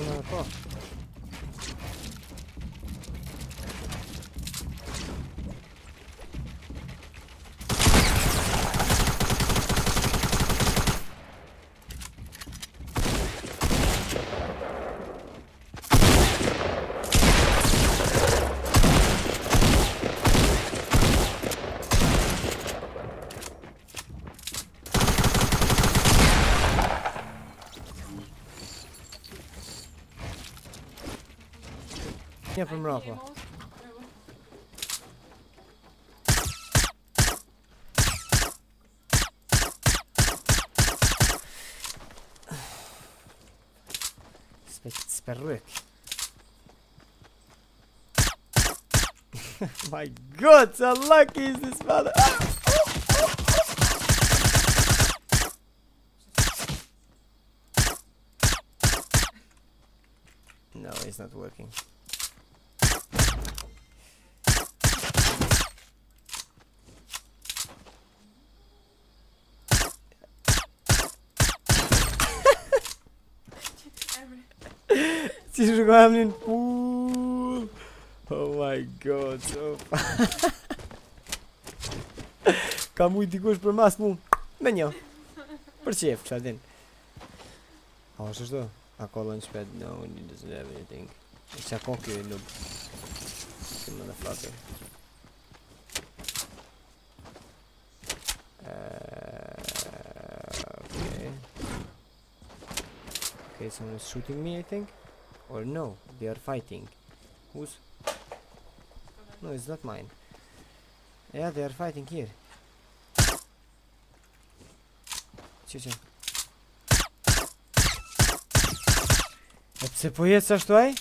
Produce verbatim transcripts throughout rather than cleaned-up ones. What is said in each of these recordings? una mejor. Yeah, from Rafa. Sperruk. My God, how lucky is this mother? No, it's not working. She's going pool. Oh my God, so far. Kam ujti kush për mas mu. Me një. Për qef, kësha din. A është është? A kollon shpet. No, he doesn't have anything. E qa kon kjo e lub. Këtë më në flakër. Okay. Okay, someone is shooting me, I think. Or no, they are fighting. Who's? No, it's not mine. Yeah, they are fighting here. Отцепуется, что ай?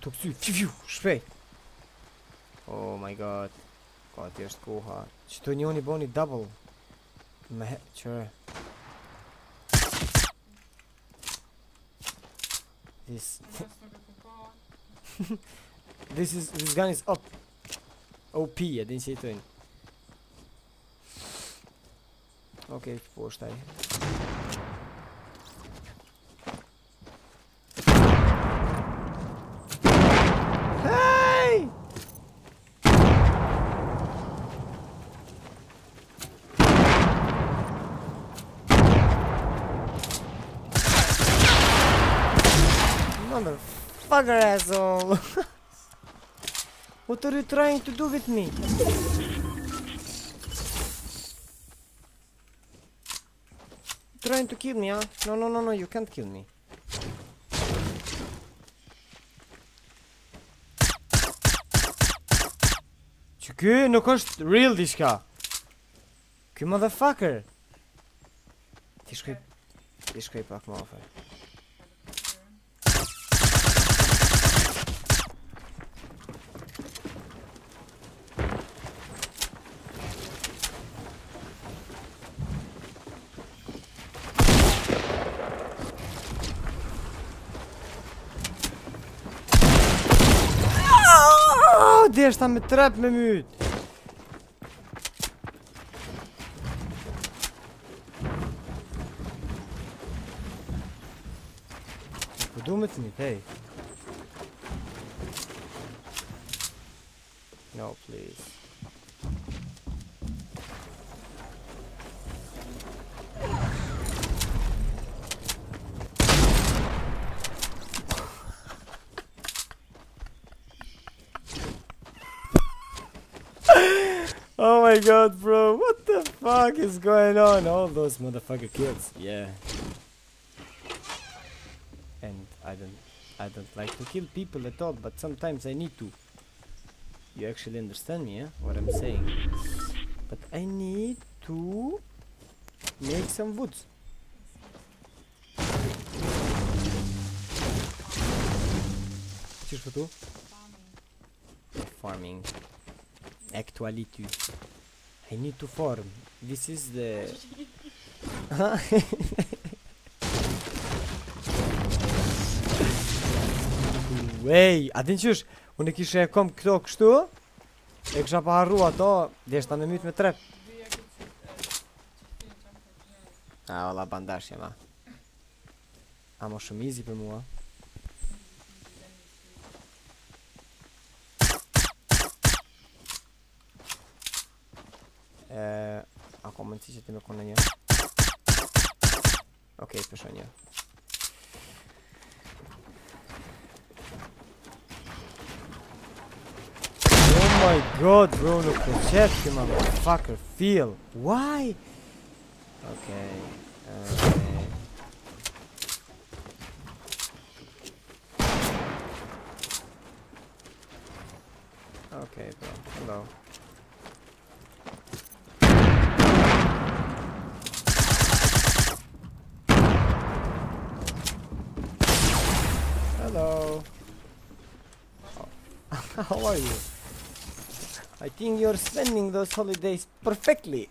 Туксю, фью, шпей. Oh my God, God, you're so hard. Что не он и бони дабл? Мэ, чё? This this is this gun is up O P. I didn't see it in. Okay, forced I. Hey! Motherfucker asshole! What are you trying to do with me? Trying to kill me, huh? No, no, no, no, you can't kill me. Çünkü nuk është real diçka. Ky motherfucker. Ti shkoj, ti shkoj pak më afër. Der staat met trap met muut. We doen het niet, hey. No, please. Oh my God, bro, what the fuck is going on? All those motherfucker kills, yeah. And I don't, I don't like to kill people at all, but sometimes I need to. You actually understand me, yeah? What I'm saying. But I need to make some woods. Just for two? Farming. Actuality. I need to farm. This is the. Wey, a din qysh? Unë kishe e kom këto kështu, e kisha paharru ato, deshta me myt me trep. A, valla bandar się ma. A może mi easy by było? Eee, acum am înțeles că nu e. Ok, pe șonia. Oh my god, bro, nu concep, motherfucker, feel. Why? Ok. Uh, ok, bro. Hello. Hello. Oh. How are you? I think you're spending those holidays perfectly.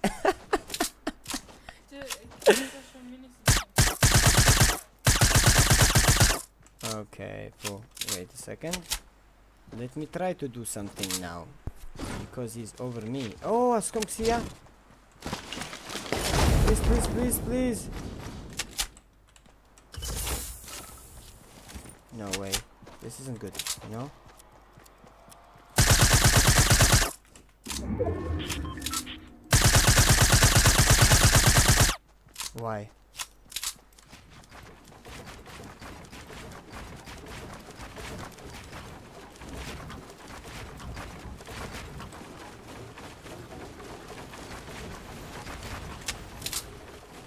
Okay, well, wait a second. Let me try to do something now. Because he's over me. Oh, Askomxia! Please, please, please, please! No way. This isn't good, you know? Why?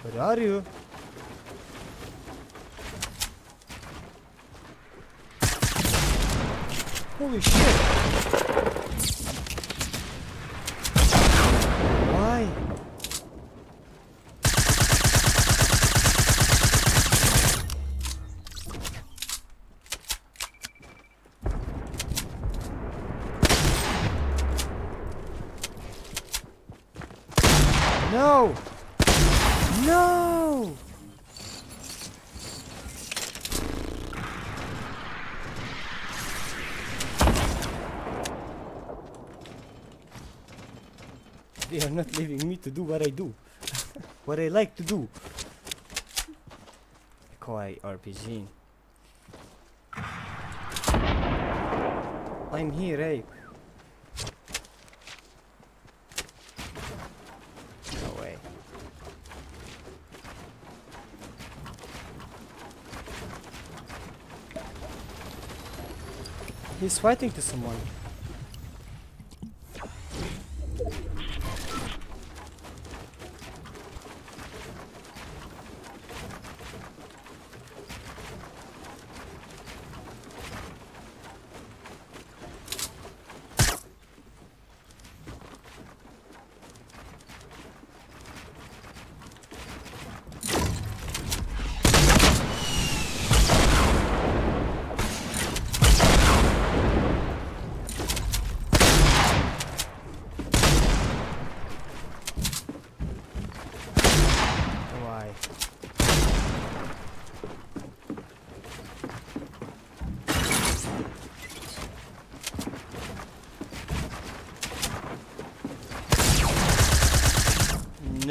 Where are you? Holy shit! Why? No! No! They are not leaving me to do what I do. What I like to do. Quite R P G. I'm here, eh? No way. He's fighting to someone.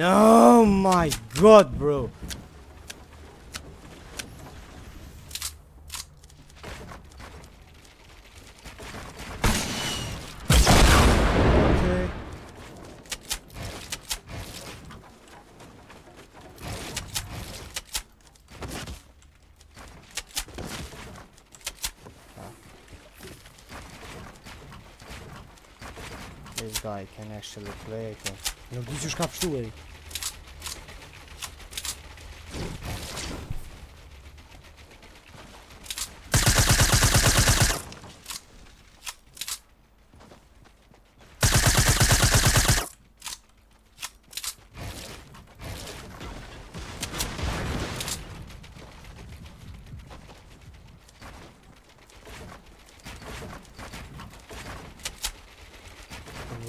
No, my god, bro. Okay. This guy can actually play it. No, this is captured away.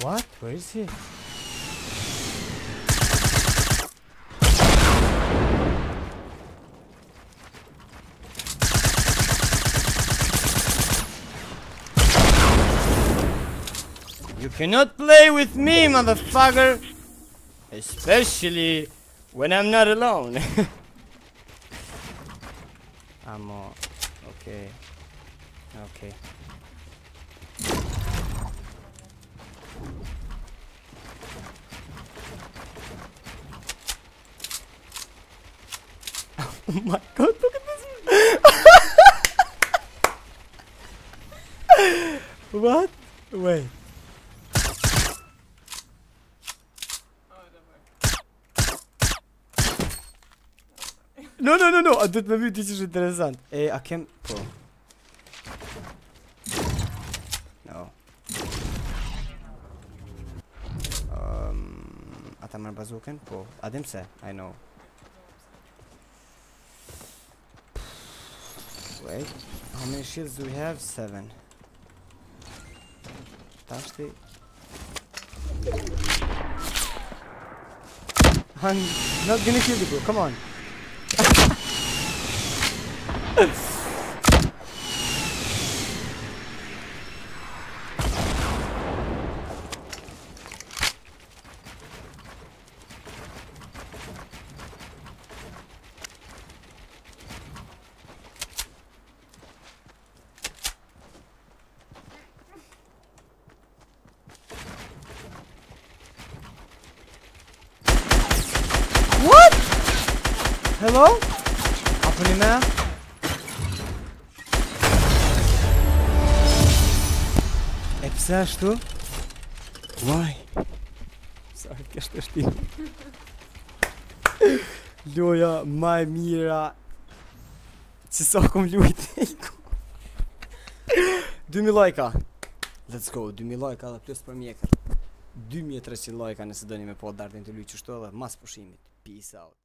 What? Where is he? You cannot play with me, motherfucker! Especially when I'm not alone. I'm uh, okay. Okay. Oh my god, look at this. What? Wait. No, no, no, no, a тут навіть дуже інтересант. Е, а кем? No. Um, а там на базукен по. А де все? I know. Wait. How many shields do we have? Seven. Touch the. I'm not gonna kill the bro. Come on. What? Hello? Apolinaire? Epsa, что? Why? Sorry, что ж ты? Лёя, моя мира. Цесоком лютейку. Думи лайка. Let's go, думи лайка, але плюс пром'єкер. Думи траси лайка, не сидоніми по оддардинти лючу, що але мас пошиміть. Peace out.